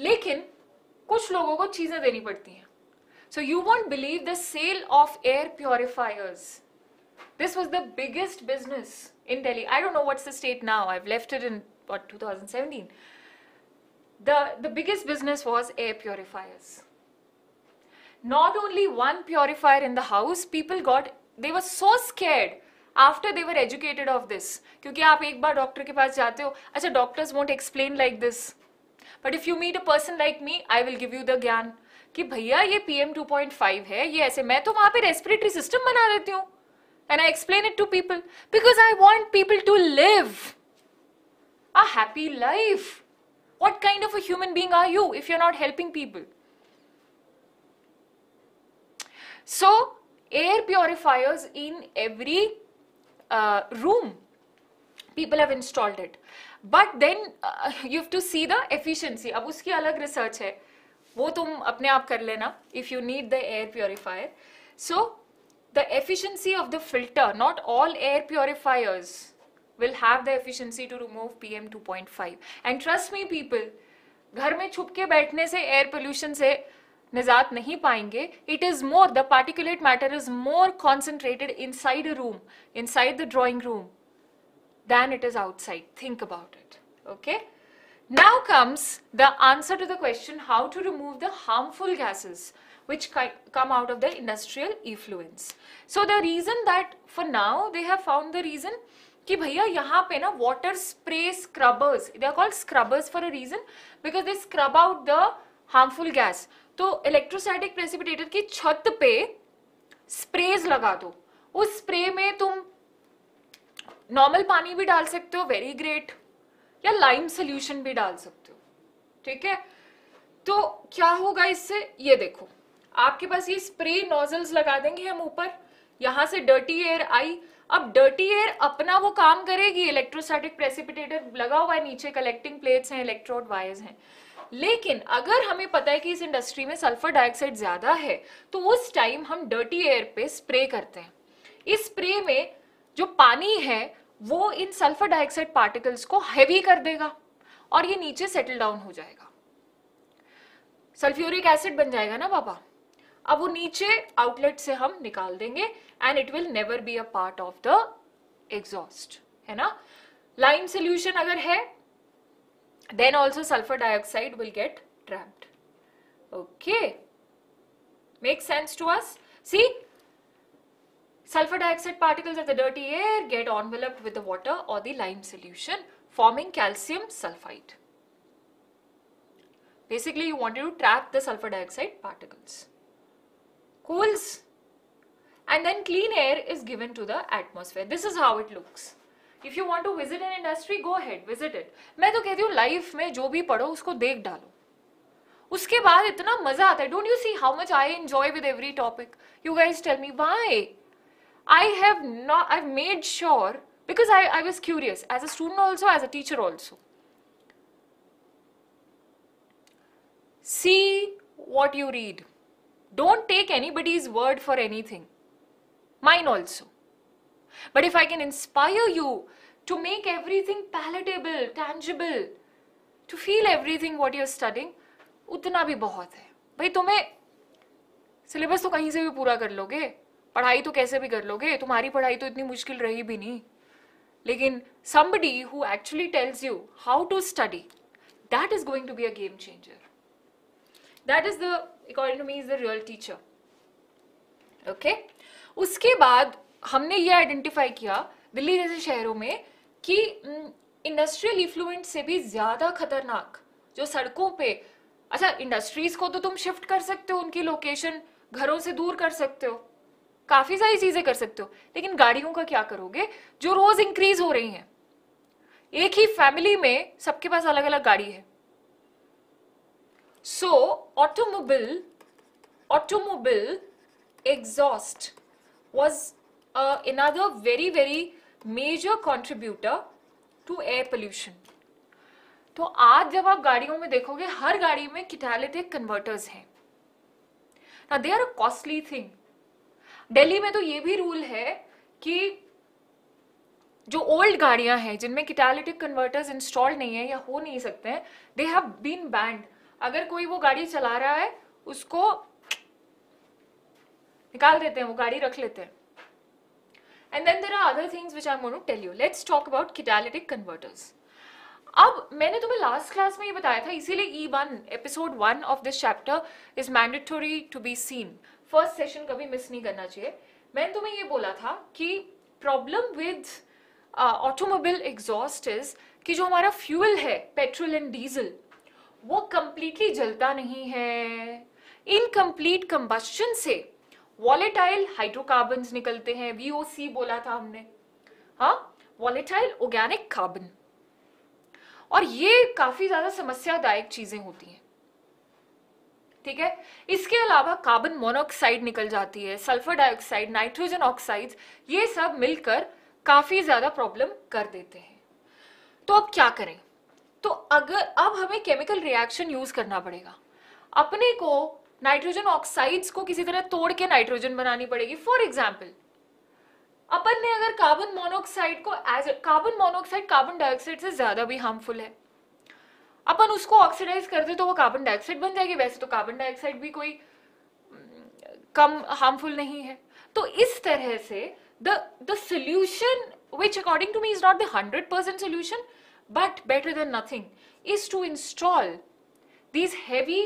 लेकिन कुछ लोगों को चीजें देनी पड़ती हैं. So you won't believe the sale of air purifiers. This was the biggest business in Delhi. I don't know what's the state now. I've left it in what, 2017. The biggest business was air purifiers. Not only one purifier in the house, people got, they were so scared after they were educated of this. Kyunki aap ek baar doctor ke paas jaate ho, acha doctors won't explain like this. But if you meet a person like me, I will give you the gyan ki bhaiya ye PM 2.5 hai, ye aise, main to wahan pe respiratory system bana deti hu. And I explain it to people because I want people to live a happy life. What kind of a human being are you if you're not helping people? So, air purifiers in every room, people have installed it. But then you have to see the efficiency. Ab uski alag research hai. Wo tum apne aap kar lena if you need the air purifier. So, the efficiency of the filter, not all air purifiers will have the efficiency to remove PM 2.5. And trust me people, घर में छुप के बैठने से air pollution से निजात नहीं पाएंगे. It is more, the particulate matter is more concentrated inside a room, inside the drawing room than it is outside. Think about it. Okay. Now comes the answer to the question how to remove the harmful gases which come out of the industrial effluents. So the reason that for now they have found the reason कि भैया यहाँ पे ना water spray scrubbers, they are called scrubbers for a reason because they scrub out the harmful gas. तो electrostatic precipitator की छत पे sprays लगा दो. उस spray में तुम normal पानी भी डाल सकते हो, very great, या lime solution भी डाल सकते हो, ठीक है. तो क्या होगा इससे, ये देखो आपके पास ये स्प्रे नोजल्स लगा देंगे हम ऊपर, यहाँ से डर्टी एयर आई. अब डर्टी एयर अपना वो काम करेगी, इलेक्ट्रोस्टैटिक प्रेसिपिटेटर लगा हुआ है नीचे, कलेक्टिंग प्लेट्स हैं, इलेक्ट्रोड वायर्स हैं. लेकिन अगर हमें पता है कि इस इंडस्ट्री में सल्फर डाइऑक्साइड ज़्यादा है तो उस टाइम हम डर्टी एयर पे स्प्रे करते हैं। इस स्प्रे में जो पानी है वो इन सल्फर डाइऑक्साइड पार्टिकल्स को हैवी कर देगा और ये नीचे सेटल डाउन हो जाएगा, सल्फ्यूरिक एसिड बन जाएगा ना पापा। अब वो नीचे आउटलेट से हम निकाल देंगे and it will never be a part of the exhaust, है ना। लाइम सॉल्यूशन अगर है then also sulphur dioxide will get trapped. Okay, make sense to us. See, sulphur dioxide particles of the dirty air get enveloped with the water or the lime solution, forming calcium sulfide. Basically, you wanted to trap the sulfur dioxide particles. Cools, and then clean air is given to the atmosphere. This is how it looks. If you want to visit an industry, go ahead, visit it. मैं तो कहती हूँ life में जो भी पढ़ो उसको देख डालो, उसके बाद इतना मजा आता है। Don't you see how much I enjoy with every topic? You guys tell me why? I've made sure because I was curious as a student also, as a teacher also. See what you read. Don't take anybody's word for anything. Mine also. But if I can inspire you to make everything palatable, tangible, to feel everything what you're studying, उतना भी बहुत है। भाई तुम्हें syllabus तो कहीं से भी पूरा कर लोगे, पढ़ाई तो कैसे भी कर लोगे, तुम्हारी पढ़ाई तो इतनी मुश्किल रही भी नहीं, लेकिन somebody who actually tells you how to study, that is going to be a game changer. That is the, according to me, is the real teacher. Okay? उसके बाद हमने ये आइडेंटिफाई किया दिल्ली जैसे शहरों में कि इंडस्ट्रियल इफ्लुएंट से भी ज़्यादा खतरनाक जो सड़कों पे, अच्छा इंडस्ट्रीज़ को तो तुम शिफ्ट कर सकते हो, उनकी लोकेशन घरों से दूर कर सकते हो, काफ़ी सारी चीज़ें कर सकते हो, लेकिन गाड़ियों का क्या करोगे जो रोज़ इंक्रीज हो रही हैं। एक ही फैमिली में सबके पास अलग अलग गाड़ी है। So automobile exhaust was another very very major contributor to air pollution. तो आज जब आप गाड़ियों में देखोगे हर गाड़ी में catalytic converters हैं। Now they are a costly thing. Delhi में तो ये भी रूल है कि जो ओल्ड गाड़ियां हैं जिनमें कैटालिटिक कन्वर्टर्स इंस्टॉल नहीं है या हो नहीं सकते हैं, दे हैव बीन बैंड। अगर कोई वो गाड़ी चला रहा है उसको निकाल देते हैं, वो गाड़ी रख लेते हैं। And then there are other things which I am going to tell you. Let's talk about catalytic converters. अब मैंने तुम्हें लास्ट क्लास में ये बताया था, इसीलिए E1 episode 1 of this chapter is mandatory to be seen. First session कभी miss नहीं करना चाहिए। मैंने तुम्हें ये बोला था कि problem with automobile exhaust is कि जो हमारा फ्यूल है पेट्रोल एंड डीजल वो कम्प्लीटली जलता नहीं है। इनकम्प्लीट कम्बस्शन से वॉलेटाइल हाइड्रोकार्बन्स निकलते हैं, VOC बोला था हमने, हाँ, वॉलेटाइल ऑर्गेनिक कार्बन, और ये काफ़ी ज़्यादा समस्यादायक चीज़ें होती हैं, ठीक है। इसके अलावा कार्बन मोनोऑक्साइड निकल जाती है, सल्फर डाइऑक्साइड, नाइट्रोजन ऑक्साइड्स, ये सब मिलकर काफ़ी ज़्यादा प्रॉब्लम कर देते हैं। तो अब क्या करें? तो अगर अब हमें केमिकल रिएक्शन यूज़ करना पड़ेगा, अपने को नाइट्रोजन ऑक्साइड्स को किसी तरह तोड़ के नाइट्रोजन बनानी पड़ेगी। फॉर एग्जाम्पल, अपन ने अगर कार्बन मोनोऑक्साइड को as, carbon monoxide carbon dioxide से ज़्यादा भी हार्मफुल है, अपन उसको ऑक्सीडाइज कर दे तो वो कार्बन डाइऑक्साइड बन जाएगी। वैसे तो कार्बन डाइऑक्साइड भी कोई कम हार्मफुल नहीं है। तो इस तरह से the solution which according to me is not the 100% solution but better than nothing is to install these heavy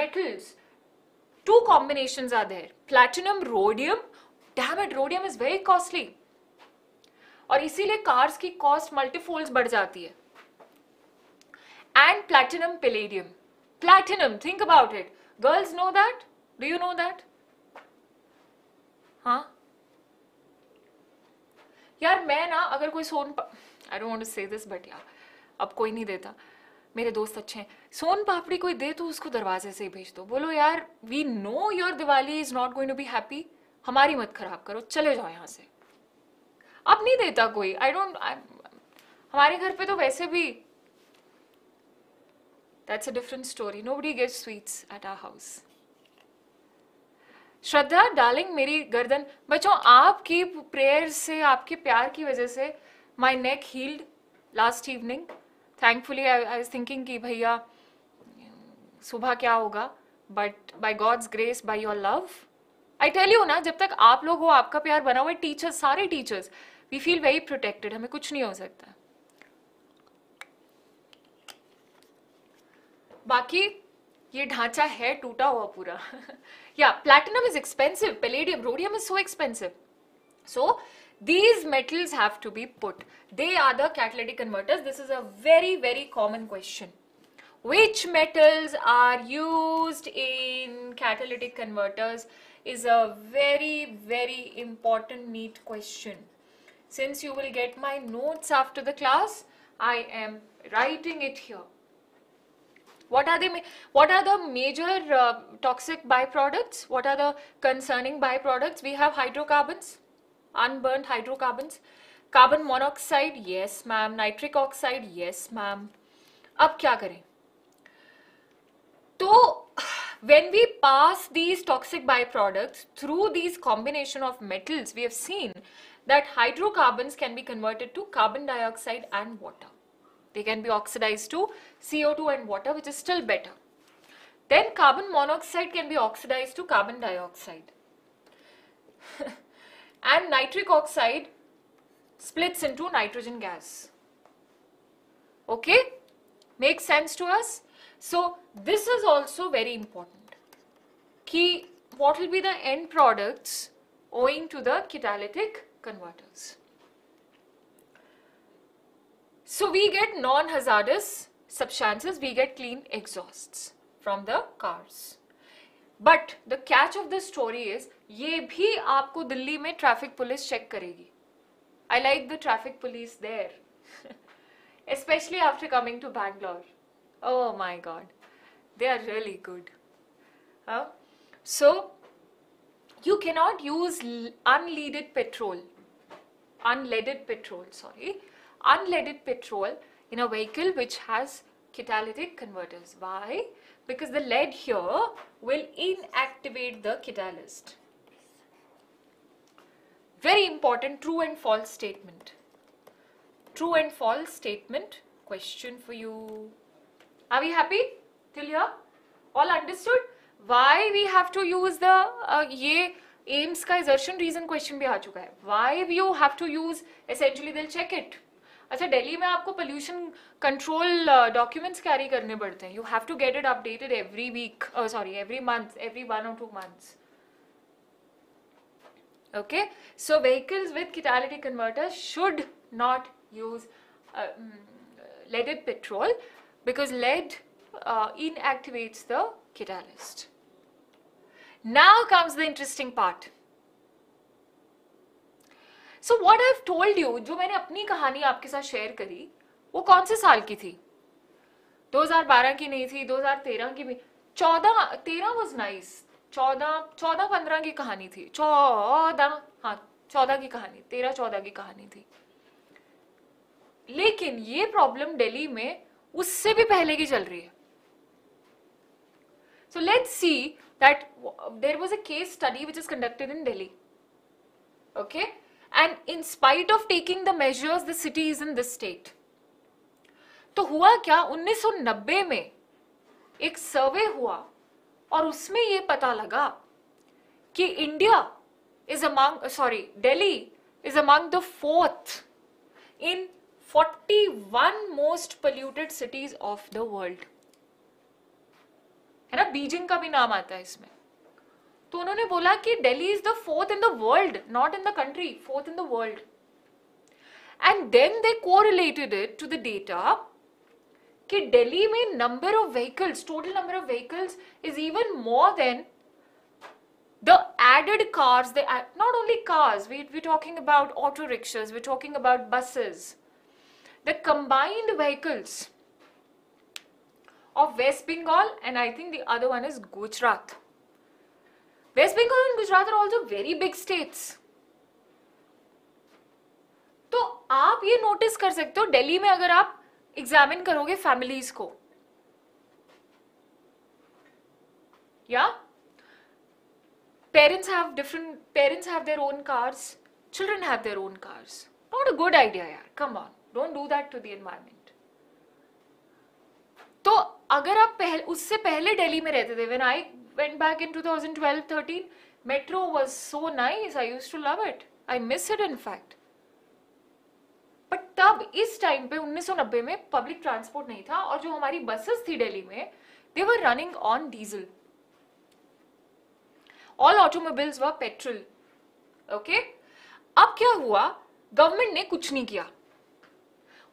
metals. Two combinations are there, platinum, rhodium. Damn it, rhodium is very costly. और इसीलिए cars की cost multifold बढ़ जाती है। And platinum palladium, platinum, think about it, girls know that, do you know that? हाँ यार, मैं ना अगर कोई सोन, I don't want to say this but यार अब कोई नहीं देता, मेरे दोस्त अच्छे हैं, सोन पापड़ी कोई दे तो उसको दरवाजे से ही भेज दो, बोलो यार we know your Diwali is not going to be happy, हमारी मत खराब करो, चले जाओ यहाँ से। अब नहीं देता कोई, हमारे घर पे तो वैसे भी That's a different story. Nobody gives sweets at our house. Shraddha darling मेरी गर्दन, बच्चों आपकी प्रेयर से, आपके प्यार की वजह से my neck healed last evening. Thankfully I was thinking कि भैया सुबह क्या होगा, but by God's grace, by your love, I tell you ना, जब तक आप लोग हो, आपका प्यार बना हुआ है, टीचर्स, सारे teachers, we feel very protected, हमें कुछ नहीं हो सकता. बाकी ये ढांचा है टूटा हुआ पूरा. या platinum is expensive, palladium, rhodium is so expensive. So these metals have to be put. They are the catalytic converters. This is a very very common question. Which metals are used in catalytic converters is a very very important NEET question. Since you will get my notes after the class, I am writing it here. What are the major toxic byproducts? What are the concerning byproducts? We have hydrocarbons, unburnt hydrocarbons, carbon monoxide, yes ma'am, nitric oxide, yes ma'am. अब क्या करें? तो when we pass these toxic byproducts through these combination of metals, we have seen that hydrocarbons can be converted to carbon dioxide and water. They can be oxidized to CO2 and water, which is still better. Then carbon monoxide can be oxidized to carbon dioxide. And nitric oxide splits into nitrogen gas. Okay? Makes sense to us? So this is also very important. Ki what will be the end products owing to the catalytic converters? So we get non-hazardous substances, we get clean exhausts from the cars. But the catch of the story is, ये भी आपको दिल्ली में traffic police check करेगी. I like the traffic police there, especially after coming to Bangalore. Oh my God, they are really good. Huh? So you cannot use unleaded petrol in a vehicle which has catalytic converters. Why? Because the lead here will inactivate the catalyst. Very important true and false statement. True and false statement question for you. Are we happy till here? All understood? Why we have to use the ये aims का assertion reason question भी आ चुका है. Why you have to use, essentially they'll check it. अच्छा, दिल्ली में आपको pollution control documents carry करने पड़ते हैं. You have to get it updated every week, sorry every month, every 1 or 2 months. Okay, so vehicles with catalytic converter should not use leaded petrol because lead inactivates the catalyst. Now comes the interesting part. So what I've told you, जो मैंने अपनी कहानी आपके साथ share करी, वो कौन से साल की थी? 2012 की नहीं थी, 2013 की भी, 14, 13 was nice, 14, 15 की कहानी थी, 14, हाँ 14 की कहानी, 13, 14 की कहानी थी. लेकिन ये प्रॉब्लम दिल्ली में उससे भी पहले की चल रही है. So let's see that there was a case study which is conducted in Delhi. Okay? And in spite of taking the measures, the city is in this state. तो हुआ क्या, 1990 में एक सर्वे हुआ और उसमें ये पता लगा कि Delhi is among the 4th in 41 most polluted cities of the world. है ना, बीजिंग का भी नाम आता है इसमें. तो उन्होंने बोला कि Delhi is the 4th in the world, not in the country, 4th in the world. And then they correlated it to the data कि दिल्ली में number of vehicles, total number of vehicles is even more than the added cars. They not only cars, we talking about auto rickshaws, we talking about buses. The combined vehicles of waste Bengal and I think the other one is Gujarat. West Bengal and Gujarat are also very big states. तो आप ये notice कर सकते हो, दिल्ली में अगर आप examine करोगे फैमिलीज को, Yeah? Parents have their own cars. Children have their own cars. Not a good idea, yaar. Come on. Don't do that to the environment. तो अगर आप उससे पहले दिल्ली में रहते थे, when I went back in 2012-13, metro was so nice. I used to love it. I miss it in fact. But तब इस टाइम पे 1990 में पब्लिक ट्रांसपोर्ट नहीं था और जो हमारी बसेस थी दिल्ली में, they were running on diesel. All automobiles were petrol. Okay? अब क्या हुआ? गवर्नमेंट ने कुछ नहीं किया.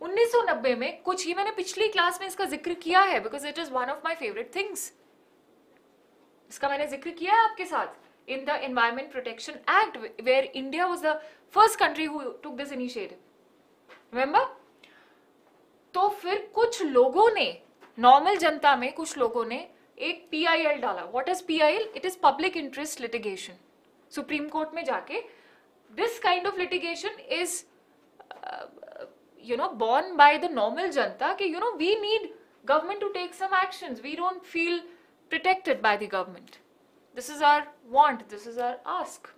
1990 में कुछ ही, मैंने पिछली क्लास में इसका जिक्र किया है because it is one of my favourite things. इसका मैंने जिक्र किया है आपके साथ in the environment protection act where India was the first country who took this initiative. Remember? तो फिर कुछ लोगों ने, नॉर्मल जनता में कुछ लोगों ने एक PIL डाला. What is PIL? It is Public Interest Litigation. Supreme court में जाके this kind of litigation is borne by the normal जनता कि we need government to take some actions. We don't feel protected by the government. This is our want. This is our ask.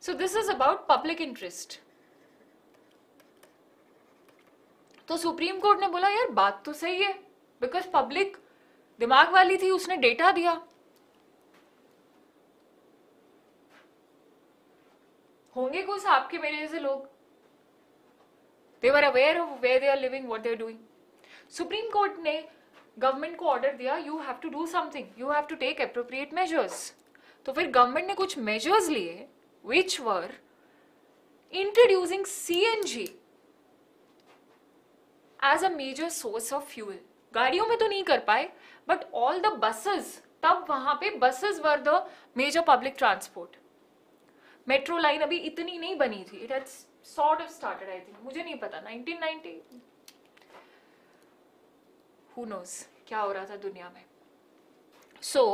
So this is about public interest. तो supreme court ने बोला यार बात तो सही है because public दिमाग वाली थी, उसने डेटा दिया. होंगे कुछ आपके मेरे जैसे लोग, they were aware of where they are living, what they are doing. Supreme court ने गवर्नमेंट को ऑर्डर दिया you have to do something, you have to take appropriate measures. तो फिर गवर्नमेंट ने कुछ मेजर्स लिए which were introducing CNG as a major source of fuel. गाड़ियों में तो नहीं कर पाए but all the buses, तब वहाँ पे buses were the major public transport. Metro line अभी इतनी नहीं बनी थी, it had sort of started I think, मुझे नहीं पता 1990, who knows क्या हो रहा था दुनिया में. So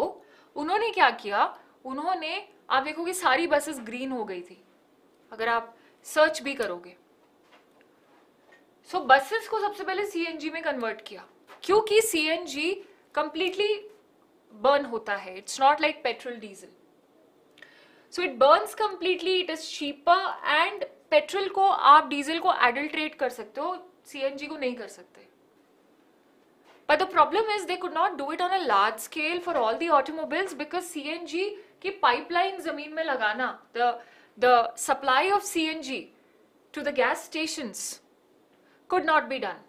उन्होंने क्या किया, उन्होंने आप देखोगे सारी buses green हो गई थी अगर आप search भी करोगे. सो बसेस को सबसे पहले CNG में कन्वर्ट किया क्योंकि CNG कंप्लीटली बर्न होता है, it's not like petrol diesel. So it burns completely, it is cheaper and petrol को आप डीजल को एडल्ट्रेट कर सकते हो, CNG को नहीं कर सकते. But the problem is they could not do it on a large scale for all the automobiles because CNG की पाइपलाइन जमीन में लगाना, the supply of CNG to the gas stations could not be done.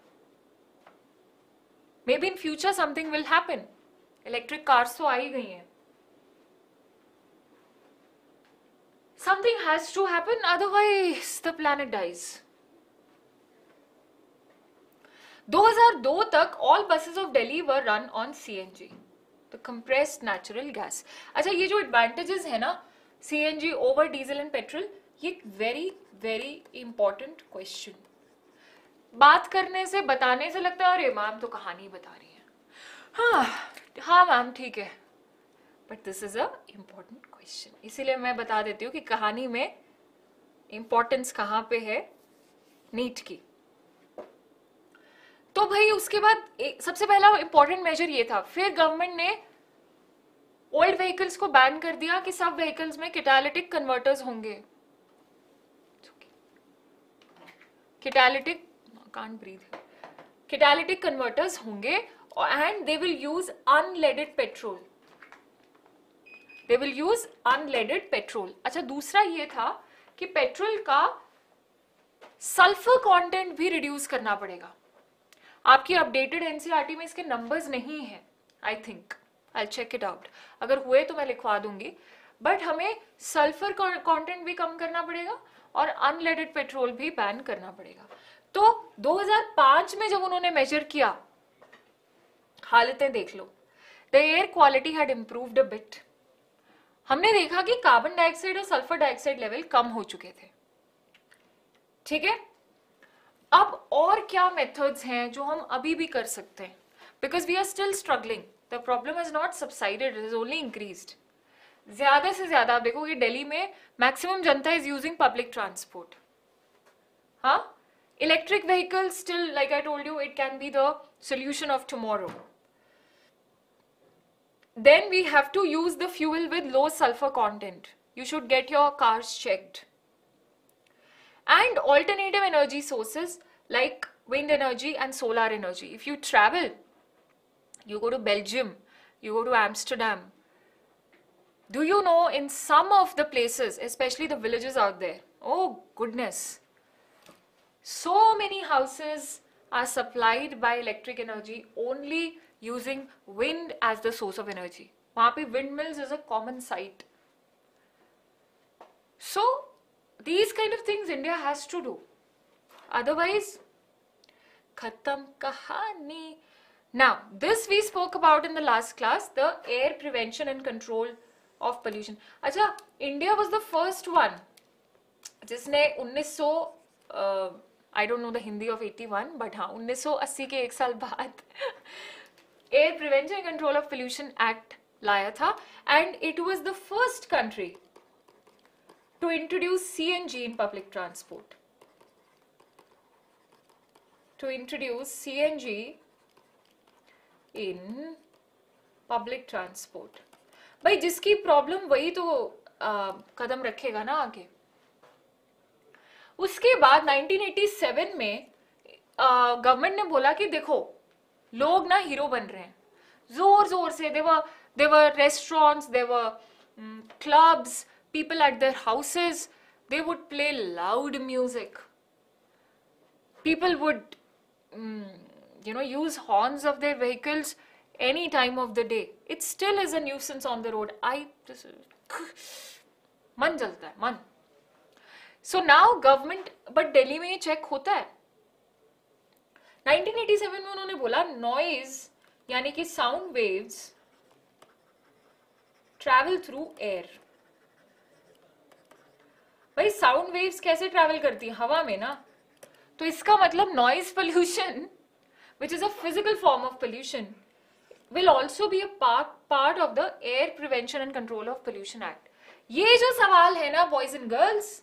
Maybe in future something will happen. Electric cars तो आ ही गई हैं. Something has to happen, otherwise the planet dies. 2002 तक all buses of Delhi were run on CNG, the compressed natural gas. अच्छा ये जो advantages है ना CNG over diesel and petrol, ये very very important question. बात करने से, बताने से लगता है अरे मैम तो कहानी बता रही है, हाँ मैम ठीक है, but this is a important question. इसीलिए मैं बता देती हूँ कि कहानी में इम्पोर्टेंस कहाँ पे है नीट की. तो भाई उसके बाद सबसे पहला इम्पोर्टेंट मेजर ये था. फिर गवर्नमेंट ने ओल्ड व्हीकल्स को बैन कर दिया कि सब व्हीकल्स में कैटालिटिक कन्वर्टर्स होंगे. Catalytic can't breathe. Catalytic converters होंगे and they will use unleaded petrol. They will use unleaded petrol. अच्छा दूसरा ये था कि पेट्रोल का सल्फर कंटेंट भी रिड्यूस करना पड़ेगा. आपकी अपडेटेड NCERT में इसके नंबर्स नहीं है, I think I check it out, अगर हुए तो मैं लिखवा दूंगी. बट हमें सल्फर कंटेंट भी कम करना पड़ेगा और अनलेडेड पेट्रोल भी बैन करना पड़ेगा. तो 2005 में जब उन्होंने मेजर किया, हालतें देख लो, the air quality had improved a bit. हमने देखा कि कार्बन डाइऑक्साइड और सल्फर डाइऑक्साइड लेवल कम हो चुके थे. ठीक है, अब और क्या मेथड्स हैं जो हम अभी भी कर सकते हैं because we are still struggling, the problem is not subsided, it is only increased. ज्यादा से ज्यादा आप देखो कि दिल्ली में maximum Janata is using public transport. हाँ, electric vehicles still, like I told you, it can be the solution of tomorrow. Then we have to use the fuel with low sulfur content. You should get your cars checked. And alternative energy sources like wind energy and solar energy. If you travel, you go to Belgium, you go to Amsterdam. Do you know, in some of the places, especially the villages out there, oh goodness, so many houses are supplied by electric energy only using wind as the source of energy. वहाँ पे windmills is a common sight. So these kind of things India has to do. Otherwise, khatam kahani. Now, this we spoke about in the last class, the air prevention and control of pollution. अच्छा, India was the first one जिसने 1900 I don't know the Hindi of 81, but हाँ 1980 के एक साल बाद Air Prevention and Control of Pollution Act लाया था, and it was the first country to introduce CNG in public transport. To introduce CNG in public transport. भाई जिसकी problem वही तो कदम रखेगा ना आगे. उसके बाद 1987 में गवर्नमेंट ने बोला कि देखो लोग ना हीरो बन रहे हैं जोर जोर से. Their restaurants, they were clubs, people at their houses, they would play loud music, people would you know use horns of their vehicles any time of the day. It still is a nuisance on the road. मन जलता है मन. So now government, but Delhi में ये check होता है. 1987 में उन्होंने बोला noise यानी कि sound waves travel through air. भाई sound waves कैसे travel करती है? हवा में ना. तो इसका मतलब noise pollution, which is a physical form of pollution, will also be a part of the Air Prevention and Control of Pollution Act. ये जो सवाल है ना boys and girls,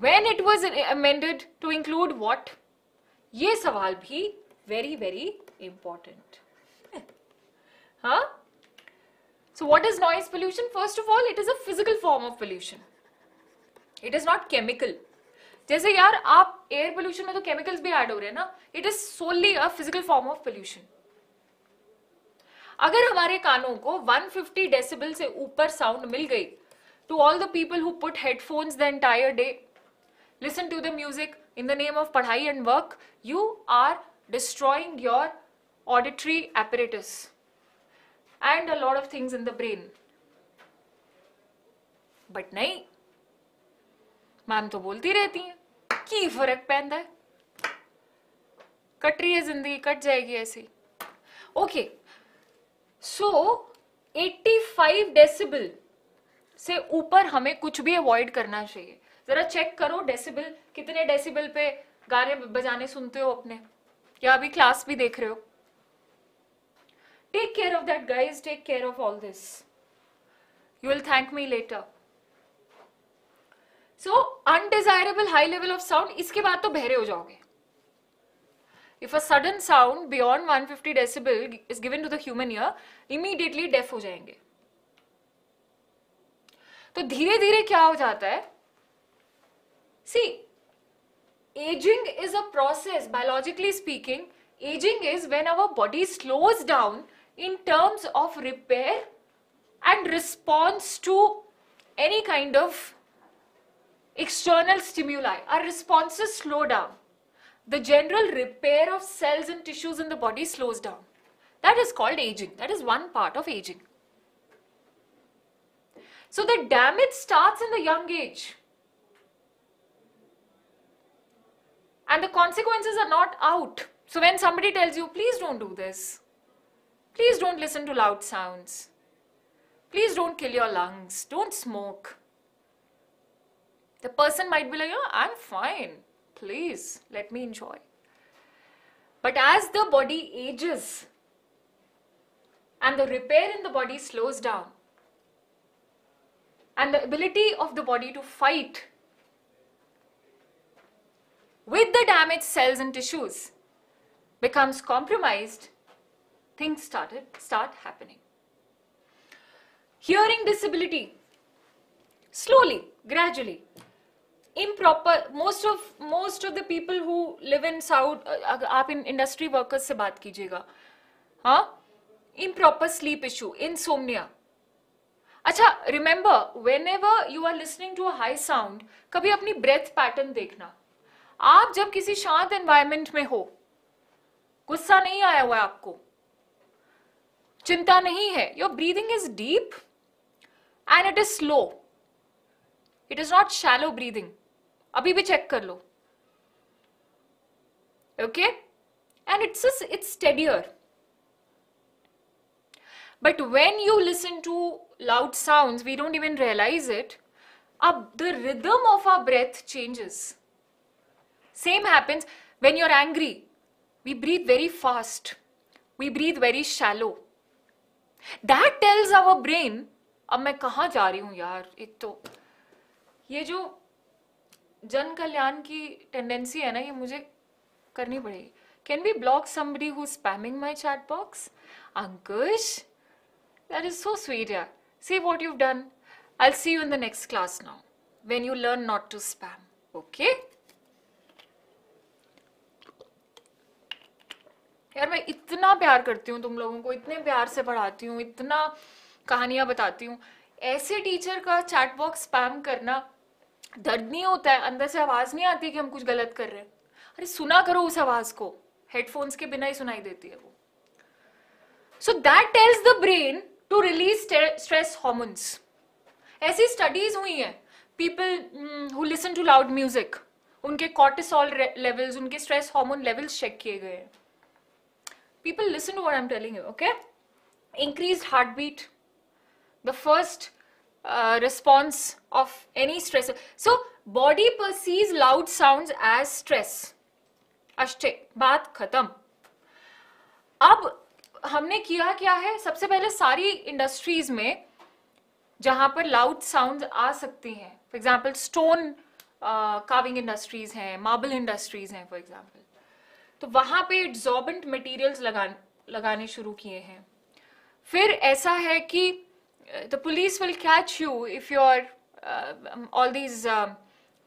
when it was amended to include what? ये सवाल भी very very important. हाँ? So what is noise pollution? First of all, it is a physical form of pollution. It is not chemical. जैसे यार आप air pollution में तो chemicals भी ऐड हो रहे हैं ना. It is solely a physical form of pollution. अगर हमारे कानों को 150 डेसिबल से ऊपर साउंड मिल गई, to all the people who put headphones the entire day, listen to the music in the name of पढ़ाई and work, you are destroying your auditory apparatus and a lot of things in the brain. But नहीं, ma'am तो बोलती रहती हैं कि फर्क पैंदा है, कट रही है जिंदगी, कट जाएगी ऐसे. ओके, सो 85 डेसिबल से ऊपर हमें कुछ भी अवॉइड करना चाहिए. जरा चेक करो डेसिबल, कितने डेसिबल पे गाने बजाने सुनते हो अपने, या अभी क्लास भी देख रहे हो. Take care of that guys, take care of all this, you will thank me later. So undesirable high level of sound, इसके बाद तो बहरे हो जाओगे. If a sudden sound beyond 150 decibel is given to the human ear, immediately deaf हो जाएंगे. तो धीरे धीरे क्या हो जाता है? See, aging is a process. Biologically speaking, aging is when our body slows down in terms of repair and response to any kind of external stimuli. Our responses slow down. The general repair of cells and tissues in the body slows down. That is called aging. That is one part of aging. So the damage starts in the young age, and the consequences are not out. So when somebody tells you, please don't do this, please don't listen to loud sounds, please don't kill your lungs, don't smoke, the person might be like, oh, I'm fine, please let me enjoy. But as the body ages and the repair in the body slows down and the ability of the body to fight with the damaged cells and tissues becomes compromised, things start happening. Hearing disability, slowly, gradually. Improper, most of the people who live in South, आप इन industry workers से बात कीजिएगा, हाँ, improper sleep issue, insomnia. अच्छा, remember, whenever you are listening to a high sound, कभी अपनी breath pattern देखना. आप जब किसी शांत environment में हो, गुस्सा नहीं आया हुआ है आपको, चिंता नहीं है, your breathing is deep and it is slow. It is not shallow breathing. अभी भी चेक कर लो, okay? And it's steadier. But when you listen to loud sounds, we don't even realize it. Ab the rhythm of our breath changes. Same happens when you're angry. We breathe very fast. We breathe very shallow. That tells our brain, अब मैं कहाँ जा रही हूँ यार. एक तो ये जो जन कल्याण की टेंडेंसी है ना, ये मुझे करनी पड़ेगी. Can be block somebody who spamming my chat box. Ankush, that is so sweet यार. See what you done. I will see you in the next class now when you learn not to spam. Okay यार, मैं इतना प्यार करती हूँ तुम लोगों को, इतने प्यार से पढ़ाती हूँ, इतना कहानियाँ बताती हूँ. ऐसे टीचर का चैट बॉक्स स्पैम करना दर्द नहीं होता है? अंदर से आवाज़ नहीं आती कि हम कुछ गलत कर रहे हैं? अरे सुना करो उस आवाज़ को, हेडफोन्स के बिना ही सुनाई देती है वो. So that tells the brain to release stress hormones. ऐसी स्टडीज हुई हैं, people who listen to loud music, उनके कॉर्टिसॉल लेवल्स, उनके स्ट्रेस हॉर्मोन लेवल्स चेक किए गए हैं. People listen to what I am telling you, okay? Increase heart beat, the first response of any stress. So body perceives loud sounds as stress. अष्टे बात खत्म. अब हमने किया क्या है? सबसे पहले सारी इंडस्ट्रीज में जहाँ पर लाउड साउंड आ सकती हैं, for example stone carving industries हैं, मार्बल इंडस्ट्रीज हैं फॉर एग्जाम्पल, तो वहाँ पे एड्सॉर्बेंट मटेरियल्स लगाने शुरू किए हैं. फिर ऐसा है कि the police will catch you if you're all these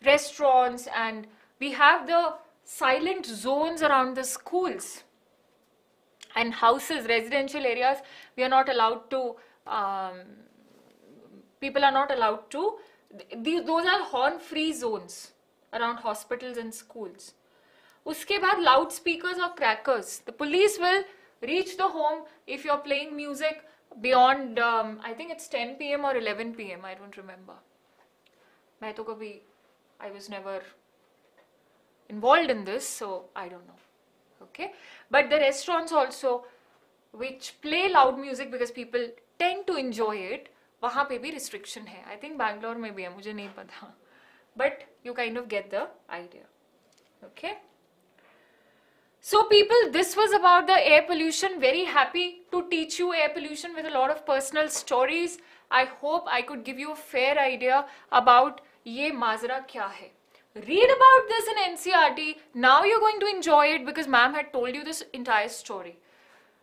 restaurants, and we have the silent zones around the schools and houses, residential areas. We are not allowed to, people are not allowed to, those are horn-free zones around hospitals and schools. Uske baad loudspeakers or crackers. The police will reach the home if you're playing music beyond I think it's 10 p.m. or 11 p.m. I don't remember. I was never involved in this, so I don't know. Okay, but the restaurants also which play loud music because people tend to enjoy it, वहाँ पे भी restriction है. I think Bangalore में भी है, मुझे नहीं पता, but you kind of get the idea. Okay. So people, this was about the air pollution. Very happy to teach you air pollution with a lot of personal stories. I hope I could give you a fair idea about ये माजरा क्या है. Read about this in NCERT. Now you're going to enjoy it because ma'am had told you this entire story.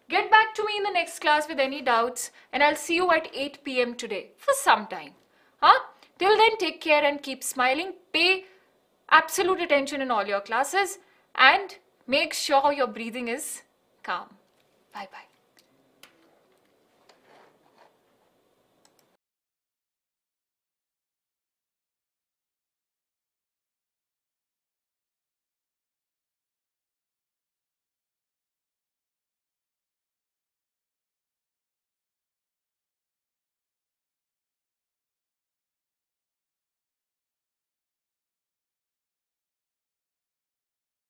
Get back to me in the next class with any doubts, and I'll see you at 8 p.m. today for some time. Huh? Till then, take care and keep smiling. Pay absolute attention in all your classes and make sure your breathing is calm. Bye-bye.